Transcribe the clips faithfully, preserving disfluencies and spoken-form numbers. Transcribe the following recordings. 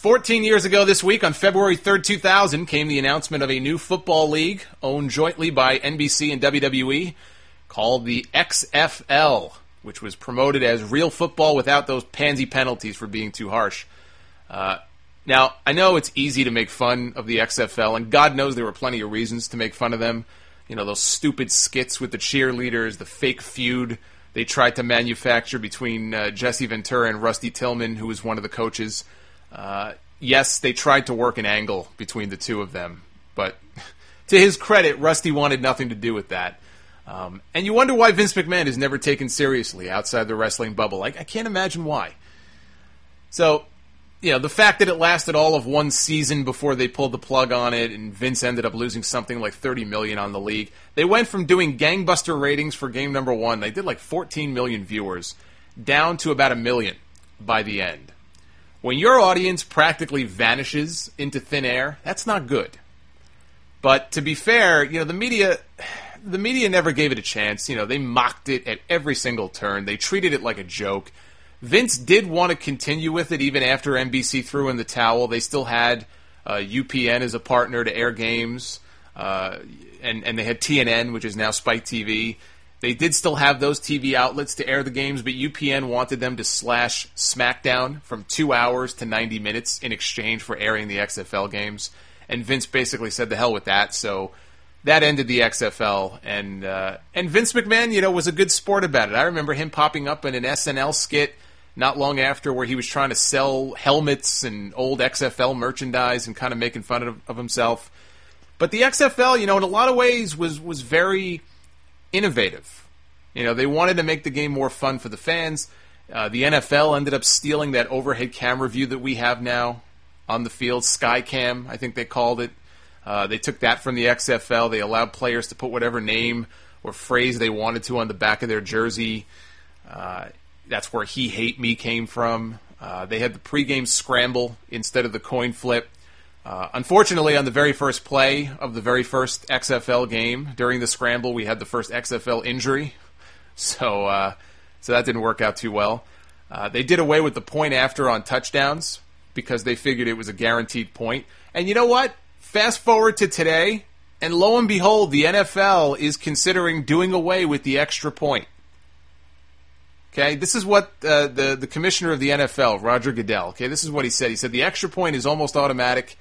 Fourteen years ago this week, on February third, two thousand, came the announcement of a new football league owned jointly by N B C and W W E called the X F L, which was promoted as real football without those pansy penalties for being too harsh. Uh, now, I know it's easy to make fun of the X F L, and God knows there were plenty of reasons to make fun of them. You know, those stupid skits with the cheerleaders, the fake feud they tried to manufacture between uh, Jesse Ventura and Rusty Tillman, who was one of the coaches. Uh, yes, they tried to work an angle between the two of them, but to his credit, Rusty wanted nothing to do with that. Um, and you wonder why Vince McMahon is never taken seriously outside the wrestling bubble. I, I can't imagine why. So, you know, the fact that it lasted all of one season before they pulled the plug on it, and Vince ended up losing something like thirty million dollars on the league. They went from doing gangbuster ratings for game number one, they did like fourteen million viewers, down to about a million by the end. When your audience practically vanishes into thin air, that's not good. But to be fair, you know, the media the media never gave it a chance. You know, they mocked it at every single turn. They treated it like a joke. Vince did want to continue with it even after N B C threw in the towel. They still had uh, U P N as a partner to air games, uh, and, and they had T N N, which is now Spike T V. They did still have those T V outlets to air the games, but U P N wanted them to slash SmackDown from two hours to ninety minutes in exchange for airing the X F L games. And Vince basically said, the hell with that. So that ended the X F L. And uh, and Vince McMahon, you know, was a good sport about it. I remember him popping up in an S N L skit not long after where he was trying to sell helmets and old X F L merchandise and kind of making fun of, of himself. But the X F L, you know, in a lot of ways was was very innovative. You know, they wanted to make the game more fun for the fans. Uh, the N F L ended up stealing that overhead camera view that we have now on the field, Skycam, I think they called it. Uh, they took that from the X F L. They allowed players to put whatever name or phrase they wanted to on the back of their jersey. Uh, that's where He Hate Me came from. Uh, they had the pregame scramble instead of the coin flip. Uh, unfortunately, on the very first play of the very first X F L game, during the scramble, we had the first X F L injury. So uh, so that didn't work out too well. Uh, they did away with the point after on touchdowns because they figured it was a guaranteed point. And you know what? Fast forward to today, and lo and behold, the N F L is considering doing away with the extra point. Okay, this is what uh, the, the commissioner of the N F L, Roger Goodell, okay, this is what he said. He said, the extra point is almost automatic.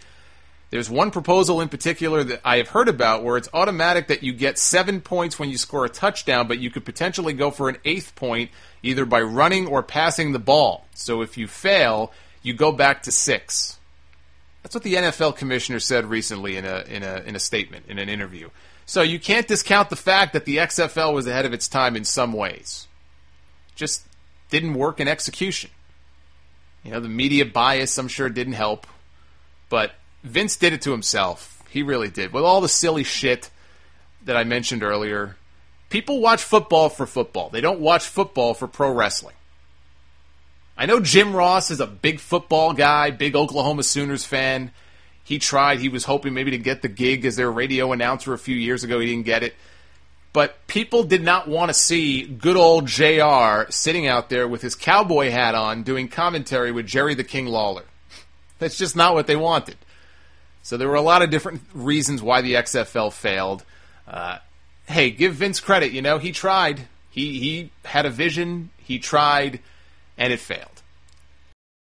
There's one proposal in particular that I have heard about where it's automatic that you get seven points when you score a touchdown, but you could potentially go for an eighth point either by running or passing the ball. So if you fail, you go back to six. That's what the N F L commissioner said recently in a in a in a statement, in an interview. So you can't discount the fact that the X F L was ahead of its time in some ways. Just didn't work in execution. You know, the media bias, I'm sure, didn't help. But Vince did it to himself. He really did. With all the silly shit that I mentioned earlier, people watch football for football. They don't watch football for pro wrestling. I know Jim Ross is a big football guy, big Oklahoma Sooners fan. He tried. He was hoping maybe to get the gig as their radio announcer a few years ago. He didn't get it. But people did not want to see good old J R sitting out there with his cowboy hat on doing commentary with Jerry the King Lawler. That's just not what they wanted. So there were a lot of different reasons why the X F L failed. Uh, hey, give Vince credit. You know, he tried. He, he had a vision. He tried. And it failed.